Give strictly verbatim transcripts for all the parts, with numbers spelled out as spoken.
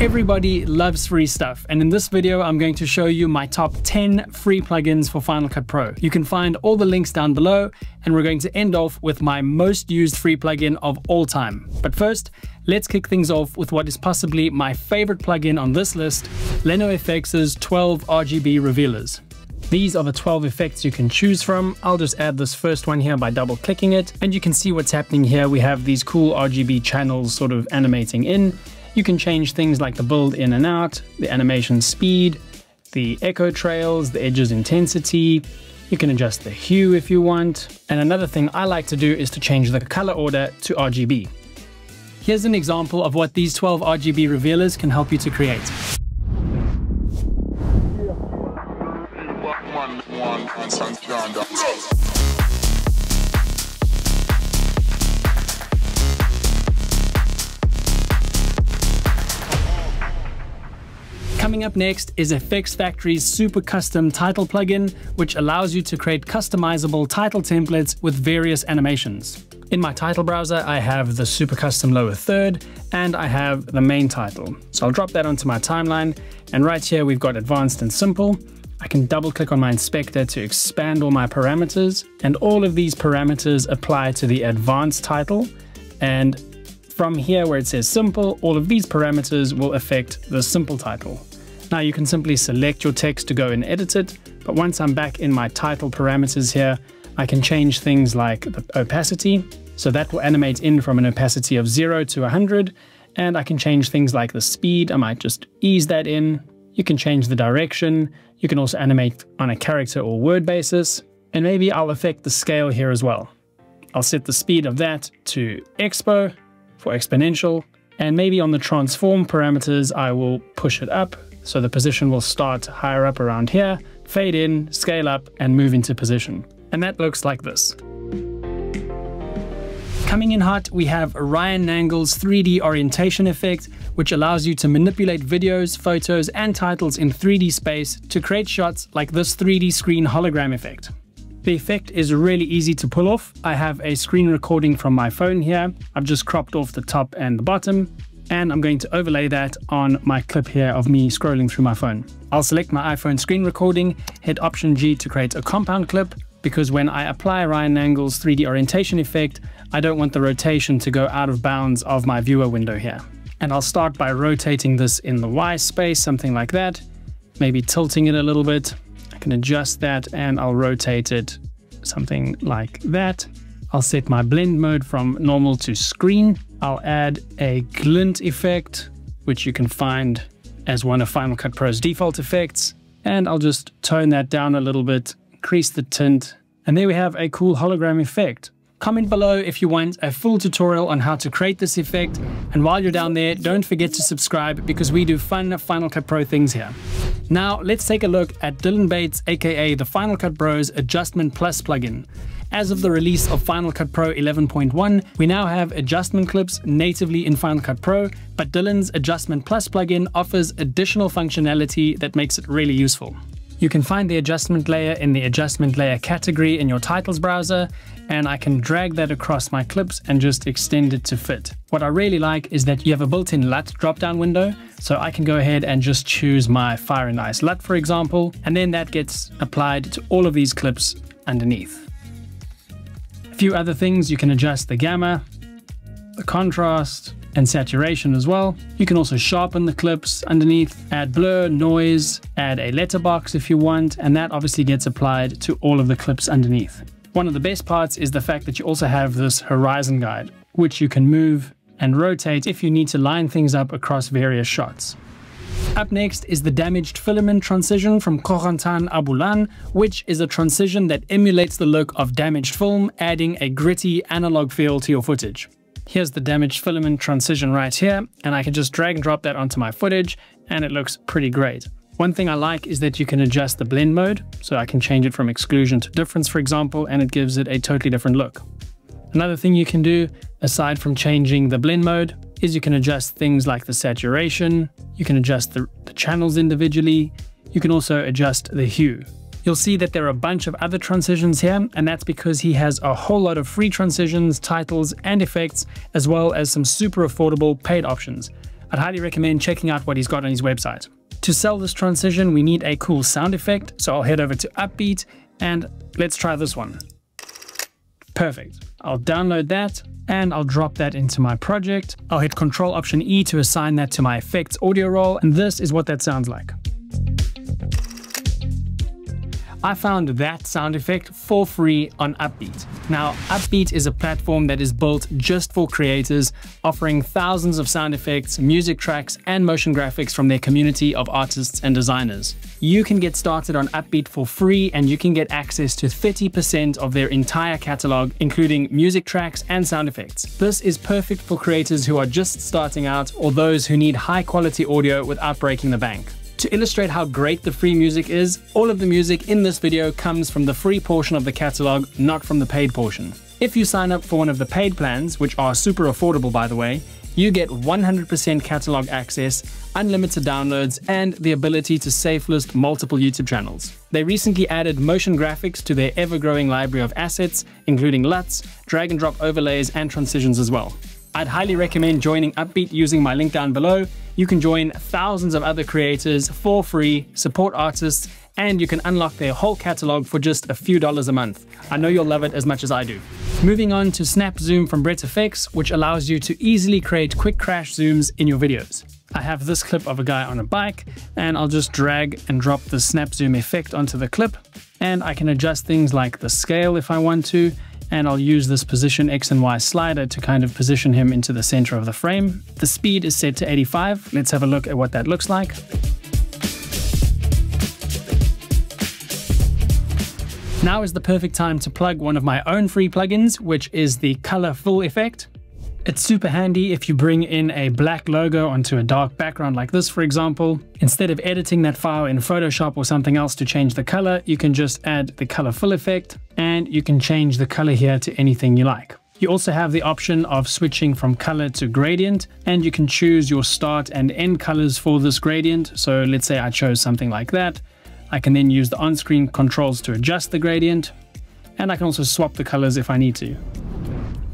Everybody loves free stuff, and in this video I'm going to show you my top ten free plugins for Final Cut Pro. You can find all the links down below, and we're going to end off with my most used free plugin of all time. But first, let's kick things off with what is possibly my favorite plugin on this list, LenoFX's twelve R G B Revealers. These are the twelve effects you can choose from. I'll just add this first one here by double clicking it, and you can see what's happening here. We have these cool R G B channels sort of animating in. You can change things like the build in and out, the animation speed, the echo trails, the edges intensity. You can adjust the hue if you want. And another thing I like to do is to change the color order to R G B. Here's an example of what these twelve R G B revealers can help you to create. Coming up next is F X Factory's Super Custom title plugin, which allows you to create customizable title templates with various animations. In my title browser, I have the Super Custom lower third, and I have the main title. So I'll drop that onto my timeline, and right here we've got Advanced and Simple. I can double click on my inspector to expand all my parameters, and all of these parameters apply to the Advanced title, and from here where it says Simple, all of these parameters will affect the Simple title. Now you can simply select your text to go and edit it, but once I'm back in my title parameters here, I can change things like the opacity, so that will animate in from an opacity of zero to one hundred, and I can change things like the speed. I might just ease that in. You can change the direction, you can also animate on a character or word basis, and maybe I'll affect the scale here as well. I'll set the speed of that to expo for exponential, and maybe on the transform parameters I will push it up. So the position will start higher up around here, fade in, scale up, and move into position. And that looks like this. Coming in hot, we have Ryan Nangle's three D Orientation Effect, which allows you to manipulate videos, photos, and titles in three D space to create shots like this three D screen hologram effect. The effect is really easy to pull off. I have a screen recording from my phone here. I've just cropped off the top and the bottom, and I'm going to overlay that on my clip here of me scrolling through my phone. I'll select my iPhone screen recording, hit Option G to create a compound clip, because when I apply Ryan Nangle's three D orientation effect, I don't want the rotation to go out of bounds of my viewer window here. And I'll start by rotating this in the Y space, something like that, maybe tilting it a little bit. I can adjust that and I'll rotate it something like that. I'll set my blend mode from normal to screen. I'll add a glint effect, which you can find as one of Final Cut Pro's default effects. And I'll just tone that down a little bit, increase the tint. And there we have a cool hologram effect. Comment below if you want a full tutorial on how to create this effect. And while you're down there, don't forget to subscribe because we do fun Final Cut Pro things here. Now let's take a look at Dylan Bates, aka the Final Cut Bros Adjustment plus plugin. As of the release of Final Cut Pro eleven point one, we now have adjustment clips natively in Final Cut Pro, but Dylan's Adjustment plus plugin offers additional functionality that makes it really useful. You can find the adjustment layer in the adjustment layer category in your titles browser, and I can drag that across my clips and just extend it to fit. What I really like is that you have a built-in L U T drop-down window, so I can go ahead and just choose my Fire and Ice L U T, for example, and then that gets applied to all of these clips underneath. A few other things, you can adjust the gamma, the contrast, and saturation as well. You can also sharpen the clips underneath, add blur, noise, add a letterbox if you want, and that obviously gets applied to all of the clips underneath. One of the best parts is the fact that you also have this horizon guide, which you can move and rotate if you need to line things up across various shots. Up next is the Damaged Filament Transition from Corentin Aboulan, which is a transition that emulates the look of damaged film, adding a gritty analog feel to your footage. Here's the Damaged Filament Transition right here, and I can just drag and drop that onto my footage, and it looks pretty great. One thing I like is that you can adjust the blend mode, so I can change it from exclusion to difference, for example, and it gives it a totally different look. Another thing you can do, aside from changing the blend mode, is you can adjust things like the saturation, you can adjust the, the channels individually, you can also adjust the hue. You'll see that there are a bunch of other transitions here, and that's because he has a whole lot of free transitions, titles, and effects, as well as some super affordable paid options. I'd highly recommend checking out what he's got on his website. To sell this transition, we need a cool sound effect, so I'll head over to Uppbeat and let's try this one. Perfect. I'll download that and I'll drop that into my project. I'll hit Control Option E to assign that to my effects audio roll, and this is what that sounds like. I found that sound effect for free on Uppbeat. Now, Uppbeat is a platform that is built just for creators, offering thousands of sound effects, music tracks, and motion graphics from their community of artists and designers. You can get started on Uppbeat for free, and you can get access to thirty percent of their entire catalog, including music tracks and sound effects. This is perfect for creators who are just starting out or those who need high-quality audio without breaking the bank. To illustrate how great the free music is, all of the music in this video comes from the free portion of the catalog, not from the paid portion. If you sign up for one of the paid plans, which are super affordable by the way, you get one hundred percent catalog access, unlimited downloads, and the ability to safe list multiple YouTube channels. They recently added motion graphics to their ever-growing library of assets, including L U Ts, drag and drop overlays, and transitions as well. I'd highly recommend joining Uppbeat using my link down below. You can join thousands of other creators for free, support artists, and you can unlock their whole catalog for just a few dollars a month. I know you'll love it as much as I do. Moving on to Snap Zoom from Brett F X, which allows you to easily create quick crash zooms in your videos. I have this clip of a guy on a bike, and I'll just drag and drop the Snap Zoom effect onto the clip, and I can adjust things like the scale if I want to, and I'll use this position X and Y slider to kind of position him into the center of the frame. The speed is set to eighty-five. Let's have a look at what that looks like. Now is the perfect time to plug one of my own free plugins, which is the Color Fill effect. It's super handy if you bring in a black logo onto a dark background like this, for example. Instead of editing that file in Photoshop or something else to change the color, you can just add the Color Fill effect, and you can change the color here to anything you like. You also have the option of switching from color to gradient, and you can choose your start and end colors for this gradient. So let's say I chose something like that. I can then use the on-screen controls to adjust the gradient, and I can also swap the colors if I need to.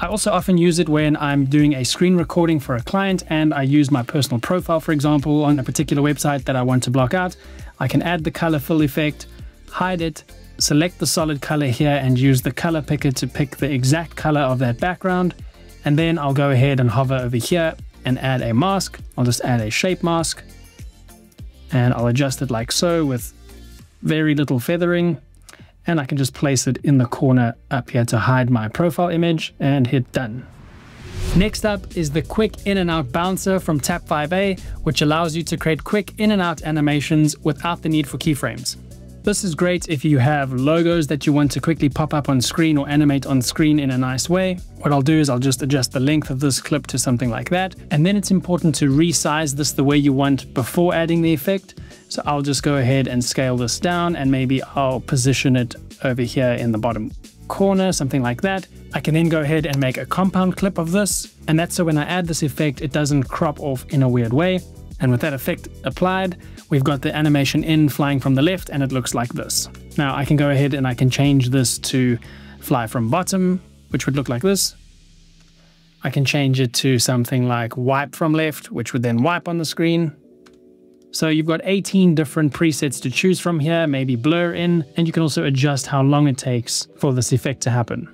I also often use it when I'm doing a screen recording for a client and I use my personal profile, for example, on a particular website that I want to block out. I can add the Color Fill effect, hide it, select the solid color here and use the color picker to pick the exact color of that background. And then I'll go ahead and hover over here and add a mask. I'll just add a shape mask and I'll adjust it like so with very little feathering. And I can just place it in the corner up here to hide my profile image and hit done. Next up is the Quick In-Out Bouncer from Tap five A, which allows you to create quick in and out animations without the need for keyframes. This is great if you have logos that you want to quickly pop up on screen or animate on screen in a nice way. What I'll do is I'll just adjust the length of this clip to something like that. And then it's important to resize this the way you want before adding the effect. So I'll just go ahead and scale this down and maybe I'll position it over here in the bottom corner, something like that. I can then go ahead and make a compound clip of this. And that's so when I add this effect, it doesn't crop off in a weird way. And with that effect applied, we've got the animation in flying from the left and it looks like this. Now I can go ahead and I can change this to fly from bottom, which would look like this. I can change it to something like wipe from left, which would then wipe on the screen. So you've got eighteen different presets to choose from here, maybe blur in, and you can also adjust how long it takes for this effect to happen.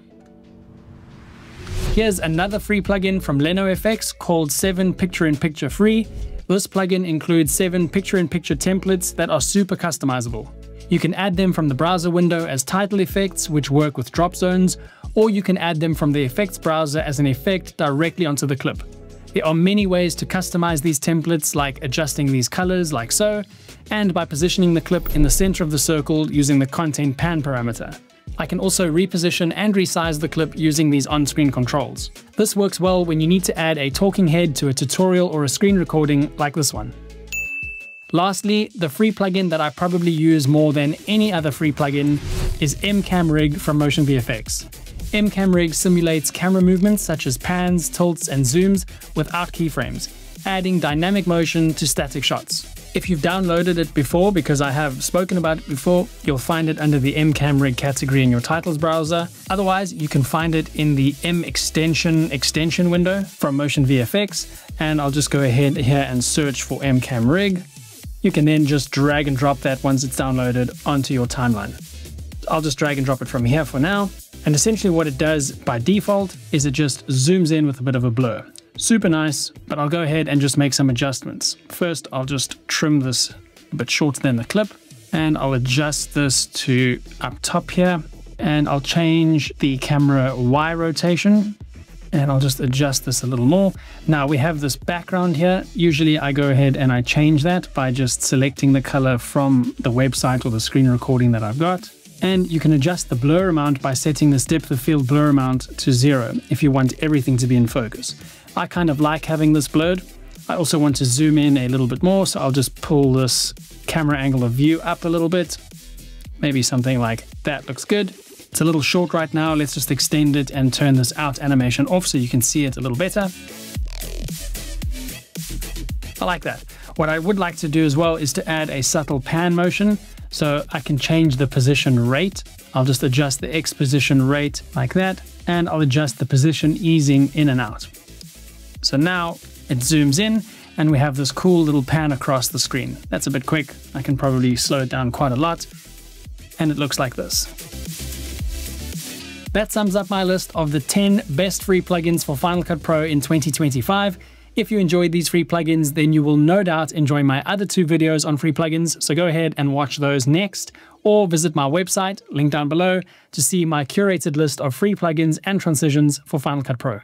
Here's another free plugin from LenoFX called seven Picture in Picture Free. This plugin includes seven Picture in Picture templates that are super customizable. You can add them from the browser window as title effects, which work with drop zones, or you can add them from the effects browser as an effect directly onto the clip. There are many ways to customize these templates, like adjusting these colors like so, and by positioning the clip in the center of the circle using the content pan parameter. I can also reposition and resize the clip using these on-screen controls. This works well when you need to add a talking head to a tutorial or a screen recording like this one. Lastly, the free plugin that I probably use more than any other free plugin is mCamRig from Motion V F X. mCamRig simulates camera movements such as pans, tilts, and zooms without keyframes, adding dynamic motion to static shots. If you've downloaded it before, because I have spoken about it before, you'll find it under the mCamRig category in your titles browser. Otherwise, you can find it in the M extension extension window from Motion V F X, and I'll just go ahead here and search for mCamRig. You can then just drag and drop that once it's downloaded onto your timeline. I'll just drag and drop it from here for now. And essentially what it does by default is it just zooms in with a bit of a blur. Super nice, but I'll go ahead and just make some adjustments. First, I'll just trim this a bit shorter than the clip, and I'll adjust this to up top here, and I'll change the camera Y rotation, and I'll just adjust this a little more. Now we have this background here. Usually I go ahead and I change that by just selecting the color from the website or the screen recording that I've got. And you can adjust the blur amount by setting this depth of field blur amount to zero if you want everything to be in focus. I kind of like having this blurred. I also want to zoom in a little bit more, so I'll just pull this camera angle of view up a little bit. Maybe something like that looks good. It's a little short right now. Let's just extend it and turn this out animation off so you can see it a little better. I like that. What I would like to do as well is to add a subtle pan motion. So I can change the position rate. I'll just adjust the X position rate like that, and I'll adjust the position easing in and out. So now it zooms in and we have this cool little pan across the screen. That's a bit quick. I can probably slow it down quite a lot. And it looks like this. That sums up my list of the ten best free plugins for Final Cut Pro in twenty twenty-five. If you enjoyed these free plugins, then you will no doubt enjoy my other two videos on free plugins, so go ahead and watch those next, or visit my website, link down below, to see my curated list of free plugins and transitions for Final Cut Pro.